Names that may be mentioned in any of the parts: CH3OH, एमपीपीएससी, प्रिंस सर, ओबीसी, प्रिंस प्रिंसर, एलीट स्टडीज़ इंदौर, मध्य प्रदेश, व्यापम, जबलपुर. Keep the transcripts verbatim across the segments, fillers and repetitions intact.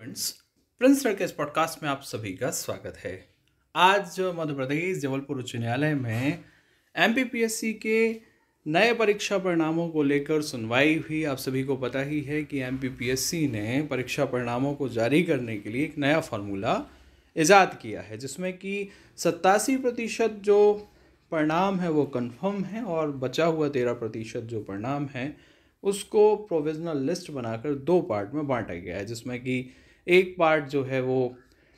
Friends, प्रिंस प्रिंसर के इस podcast में आप सभी का स्वागत है। आज जो मध्य प्रदेश जबलपुर उच्च न्यायालय में एमपीपीएससी के नए परीक्षा परिणामों को लेकर सुनवाई हुई। आप सभी को पता ही है कि एमपीपीएससी ने परीक्षा परिणामों को जारी करने के लिए एक नया फार्मूला ईजाद किया है, जिसमें कि सत्तासी प्रतिशत जो परिणाम है वो कन्फर्म है और बचा हुआ तेरह प्रतिशत जो परिणाम है उसको प्रोविजनल लिस्ट बनाकर दो पार्ट में बांटा गया है, जिसमें कि एक पार्ट जो है वो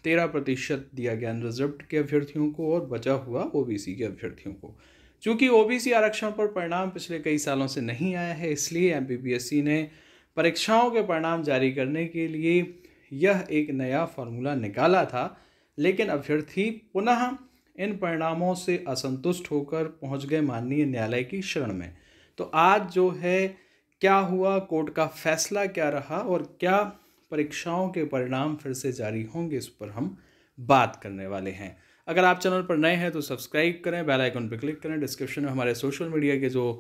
तेरह प्रतिशत दिया गया अनरिजर्व्ड के अभ्यर्थियों को और बचा हुआ ओबीसी के अभ्यर्थियों को। चूँकि ओबीसी आरक्षण पर परिणाम पिछले कई सालों से नहीं आया है, इसलिए एमपीपीएससी ने परीक्षाओं के परिणाम जारी करने के लिए यह एक नया फार्मूला निकाला था, लेकिन अभ्यर्थी पुनः इन परिणामों से असंतुष्ट होकर पहुँच गए माननीय न्यायालय की शरण में। तो आज जो है क्या हुआ, कोर्ट का फैसला क्या रहा और क्या परीक्षाओं के परिणाम फिर से जारी होंगे, इस पर हम बात करने वाले हैं। अगर आप चैनल पर नए हैं तो सब्सक्राइब करें, बेल आइकन पर क्लिक करें। डिस्क्रिप्शन में हमारे सोशल मीडिया के जो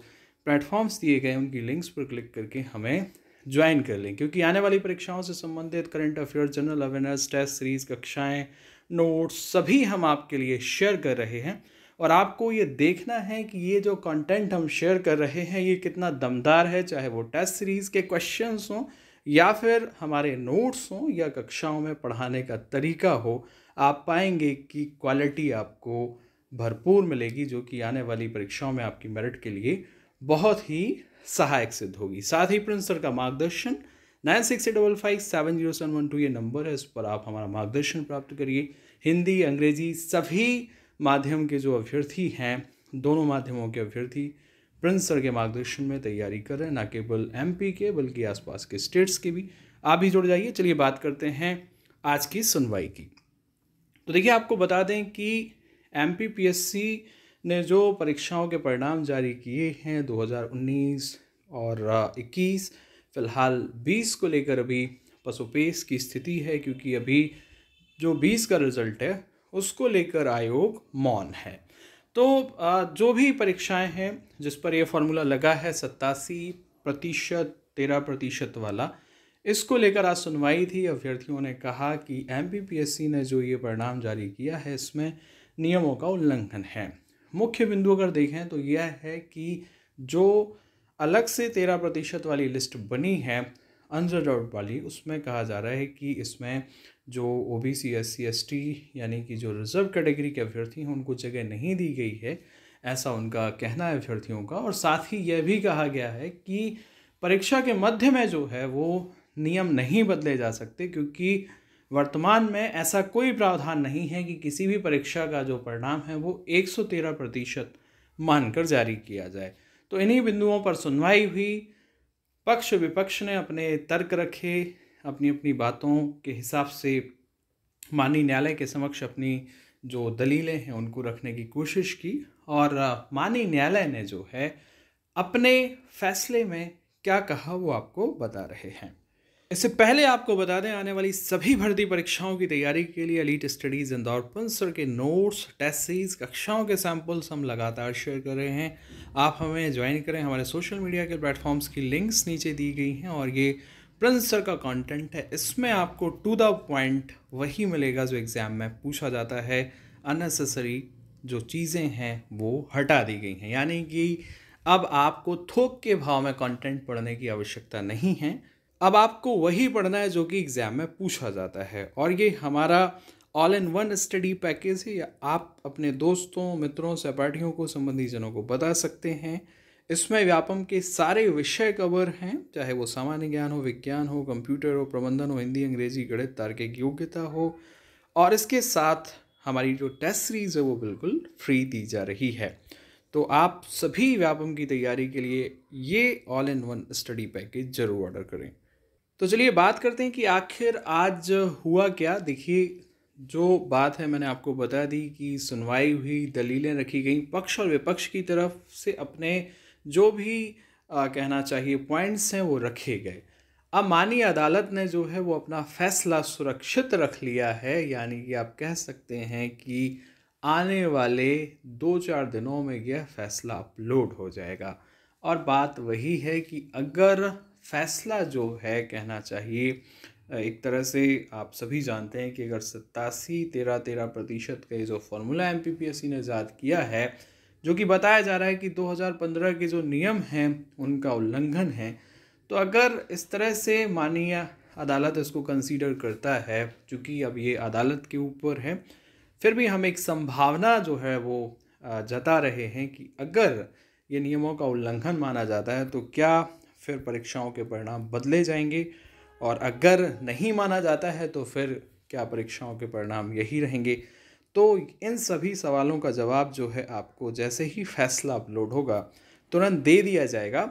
प्लेटफॉर्म्स दिए गए उनकी लिंक्स पर क्लिक करके हमें ज्वाइन कर लें, क्योंकि आने वाली परीक्षाओं से संबंधित current affair, general awareness, test series, कक्षाएँ, नोट्स सभी हम आपके लिए शेयर कर रहे हैं। और आपको ये देखना है कि ये जो कंटेंट हम शेयर कर रहे हैं ये कितना दमदार है, चाहे वो टेस्ट सीरीज़ के क्वेश्चंस हों या फिर हमारे नोट्स हों या कक्षाओं में पढ़ाने का तरीका हो। आप पाएंगे कि क्वालिटी आपको भरपूर मिलेगी, जो कि आने वाली परीक्षाओं में आपकी मेरिट के लिए बहुत ही सहायक सिद्ध होगी। साथ ही प्रिंस सर का मार्गदर्शन nine six eight double five seven zero seven one two ये नंबर है, इस पर आप हमारा मार्गदर्शन प्राप्त करिए। हिंदी, अंग्रेजी सभी माध्यम के जो अभ्यर्थी हैं, दोनों माध्यमों के अभ्यर्थी प्रिंस सर के मार्गदर्शन में तैयारी कर रहे हैं, ना केवल एमपी के बल्कि आसपास के स्टेट्स के भी। आप भी जुड़ जाइए। चलिए बात करते हैं आज की सुनवाई की। तो देखिए, आपको बता दें कि एमपीपीएससी ने जो परीक्षाओं के परिणाम जारी किए हैं दो हज़ार उन्नीस और इक्कीस, फिलहाल बीस को लेकर अभी पसोपेश की स्थिति है, क्योंकि अभी जो बीस का रिजल्ट है उसको लेकर आयोग मौन है। तो जो भी परीक्षाएं हैं जिस पर यह फार्मूला लगा है सत्तासी प्रतिशत तेरह प्रतिशत वाला, इसको लेकर आज सुनवाई थी। अभ्यर्थियों ने कहा कि एमपीपीएससी ने जो ये परिणाम जारी किया है इसमें नियमों का उल्लंघन है। मुख्य बिंदु अगर देखें तो यह है कि जो अलग से तेरह प्रतिशत वाली लिस्ट बनी है अनरिजर्व्ड वाली, उसमें कहा जा रहा है कि इसमें जो ओबीसी, एससी, एसटी यानी कि जो रिजर्व कैटेगरी के अभ्यर्थी हैं उनको जगह नहीं दी गई है, ऐसा उनका कहना है अभ्यर्थियों का। और साथ ही यह भी कहा गया है कि परीक्षा के मध्य में जो है वो नियम नहीं बदले जा सकते, क्योंकि वर्तमान में ऐसा कोई प्रावधान नहीं है कि किसी भी परीक्षा का जो परिणाम है वो एक सौ तेरह प्रतिशत मानकर जारी किया जाए। तो इन्हीं बिंदुओं पर सुनवाई हुई। पक्ष विपक्ष ने अपने तर्क रखे, अपनी अपनी बातों के हिसाब से माननीय न्यायालय के समक्ष अपनी जो दलीलें हैं उनको रखने की कोशिश की, और माननीय न्यायालय ने जो है अपने फैसले में क्या कहा वो आपको बता रहे हैं। इससे पहले आपको बता दें, आने वाली सभी भर्ती परीक्षाओं की तैयारी के लिए एलीट स्टडीज़ इंदौर प्रिंस सर के नोट्स, टेस्ट सीरीज, कक्षाओं के सैंपल्स हम लगातार शेयर कर रहे हैं। आप हमें ज्वाइन करें, हमारे सोशल मीडिया के प्लेटफॉर्म्स की लिंक्स नीचे दी गई हैं। और ये प्रिंस सर का कंटेंट है, इसमें आपको टू द पॉइंट वही मिलेगा जो एग्ज़ाम में पूछा जाता है। अननेसेसरी जो चीज़ें हैं वो हटा दी गई हैं, यानी कि अब आपको थोक के भाव में कंटेंट पढ़ने की आवश्यकता नहीं है। अब आपको वही पढ़ना है जो कि एग्ज़ाम में पूछा जाता है। और ये हमारा all in one study package है, या आप अपने दोस्तों, मित्रों, सहपाठियों को, संबंधी जनों को बता सकते हैं। इसमें व्यापम के सारे विषय कवर हैं, चाहे वो सामान्य ज्ञान हो, विज्ञान हो, कंप्यूटर हो, प्रबंधन हो, हिंदी, अंग्रेजी, गणित, तार्किक योग्यता हो। और इसके साथ हमारी जो टेस्ट सीरीज़ है वो बिल्कुल फ्री दी जा रही है। तो आप सभी व्यापम की तैयारी के लिए ये all in one study package ज़रूर ऑर्डर करें। तो चलिए बात करते हैं कि आखिर आज हुआ क्या। देखिए, जो बात है मैंने आपको बता दी कि सुनवाई हुई, दलीलें रखी गई, पक्ष और विपक्ष की तरफ से अपने जो भी आ, कहना चाहिए पॉइंट्स हैं वो रखे गए। अब माननीय अदालत ने जो है वो अपना फैसला सुरक्षित रख लिया है, यानी कि आप कह सकते हैं कि आने वाले दो चार दिनों में यह फैसला अपलोड हो जाएगा। और बात वही है कि अगर फैसला जो है कहना चाहिए एक तरह से आप सभी जानते हैं कि अगर सत्तासी तेरह तेरह प्रतिशत का ये जो फॉर्मूला एमपीपीएससी ने आज़ाद किया है, जो कि बताया जा रहा है कि दो हज़ार पंद्रह के जो नियम हैं उनका उल्लंघन है, तो अगर इस तरह से माननीय अदालत इसको कंसीडर करता है, चूँकि अब ये अदालत के ऊपर है, फिर भी हम एक संभावना जो है वो जता रहे हैं कि अगर ये नियमों का उल्लंघन माना जाता है तो क्या फिर परीक्षाओं के परिणाम बदले जाएंगे, और अगर नहीं माना जाता है तो फिर क्या परीक्षाओं के परिणाम यही रहेंगे। तो इन सभी सवालों का जवाब जो है आपको जैसे ही फैसला अपलोड होगा तुरंत दे दिया जाएगा।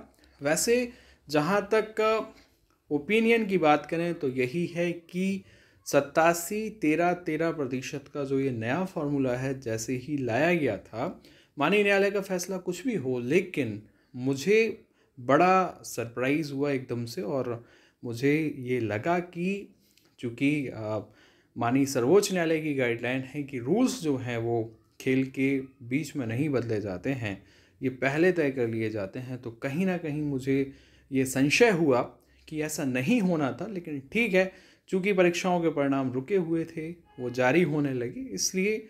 वैसे जहाँ तक ओपिनियन की बात करें तो यही है कि सत्तासी तेरह तेरह प्रतिशत का जो ये नया फॉर्मूला है जैसे ही लाया गया था, माननीय न्यायालय का फैसला कुछ भी हो, लेकिन मुझे बड़ा सरप्राइज़ हुआ एकदम से, और मुझे ये लगा कि चूँकि माननीय सर्वोच्च न्यायालय की गाइडलाइन है कि रूल्स जो हैं वो खेल के बीच में नहीं बदले जाते हैं, ये पहले तय कर लिए जाते हैं, तो कहीं ना कहीं मुझे ये संशय हुआ कि ऐसा नहीं होना था। लेकिन ठीक है, चूँकि परीक्षाओं के परिणाम रुके हुए थे, वो जारी होने लगे, इसलिए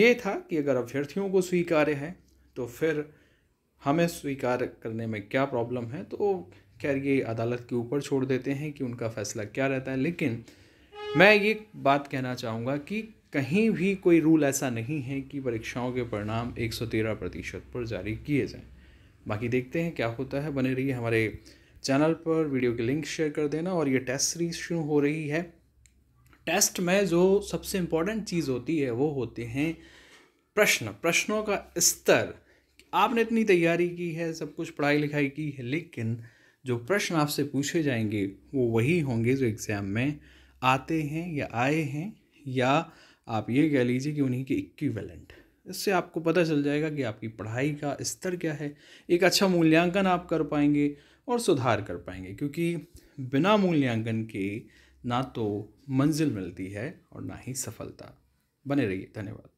ये था कि अगर अभ्यर्थियों को स्वीकार्य है तो फिर हमें स्वीकार करने में क्या प्रॉब्लम है। तो खैर ये अदालत के ऊपर छोड़ देते हैं कि उनका फैसला क्या रहता है, लेकिन मैं ये बात कहना चाहूँगा कि कहीं भी कोई रूल ऐसा नहीं है कि परीक्षाओं के परिणाम एक सौ तेरह प्रतिशत पर जारी किए जाएं। बाकी देखते हैं क्या होता है, बने रहिए हमारे चैनल पर, वीडियो के लिंक शेयर कर देना। और ये टेस्ट सीरीज शुरू हो रही है। टेस्ट में जो सबसे इम्पॉर्टेंट चीज़ होती है वो होते हैं प्रश्न, प्रश्नों का स्तर। आपने इतनी तैयारी की है, सब कुछ पढ़ाई लिखाई की है, लेकिन जो प्रश्न आपसे पूछे जाएंगे वो वही होंगे जो एग्ज़ाम में आते हैं या आए हैं, या आप ये कह लीजिए कि उन्हीं के इक्विवेलेंट। इससे आपको पता चल जाएगा कि आपकी पढ़ाई का स्तर क्या है, एक अच्छा मूल्यांकन आप कर पाएंगे और सुधार कर पाएंगे, क्योंकि बिना मूल्यांकन के ना तो मंजिल मिलती है और ना ही सफलता। बने रहिए, धन्यवाद।